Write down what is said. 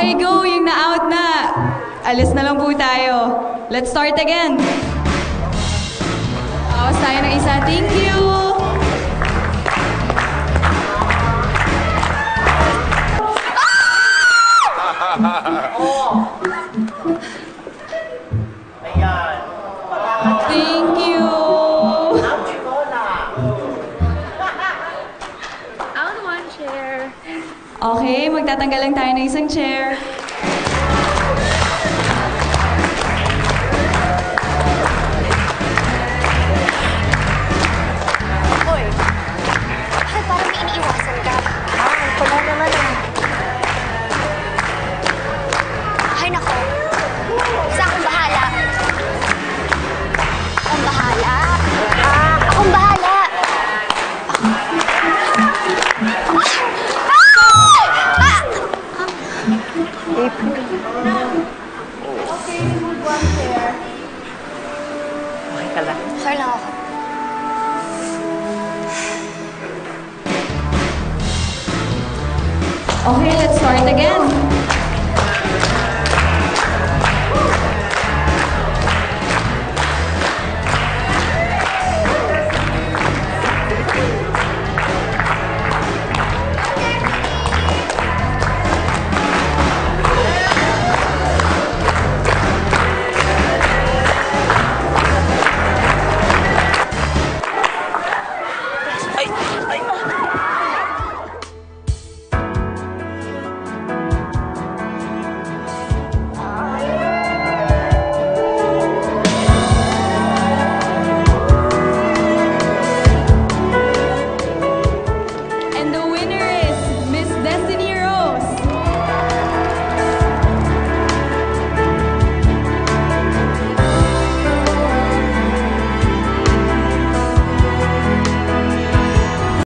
Okay, going na out na. Alis na lang po tayo. Let's start again. Awas tayo ng isa. Thank you. Thank you. I want one chair. Okay, magtatanggal lang tayo ng isang chair. Hoy, bakit parang iniiwasan ka? Wala naman lang. Ay nako, sa akong bahala. Akong bahala? Akong bahala. Okay, move one chair. Okay ka lang. Sorry lang ako. Okay, let's start again.